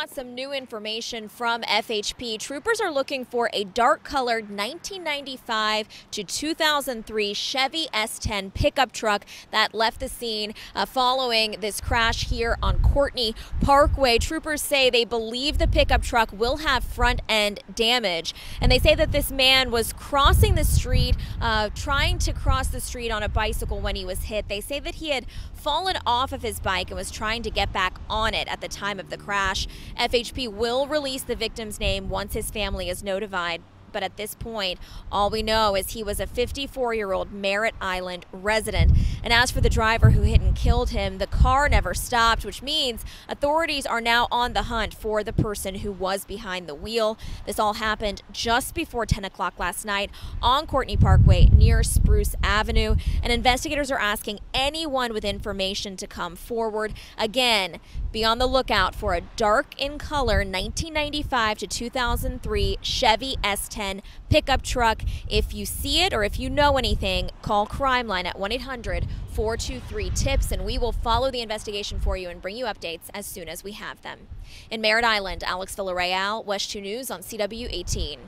on some new information from FHP. Troopers are looking for a dark-colored 1995 to 2003 Chevy S10 pickup truck that left the scene following this crash here on Courtney Parkway. Troopers say they believe the pickup truck will have front-end damage, and they say that this man was crossing the street, trying to cross the street on a bicycle when he was hit. They say that he had fallen off of his bike and was trying to get back on it at the time of the crash. FHP will release the victim's name once his family is notified, but at this point, all we know is he was a 54-year-old Merritt Island resident. And as for the driver who hit and killed him, the car never stopped, which means authorities are now on the hunt for the person who was behind the wheel. This all happened just before 10 o'clock last night on Courtney Parkway near Spruce Avenue. And investigators are asking anyone with information to come forward. Again, be on the lookout for a dark in color 1995 to 2003 Chevy S10 pickup truck. If you see it or if you know anything, call Crime Line at 1-800-423-TIPS, and we will follow the investigation for you and bring you updates as soon as we have them. In Merritt Island, Alex Villarreal, West 2 News on CW18.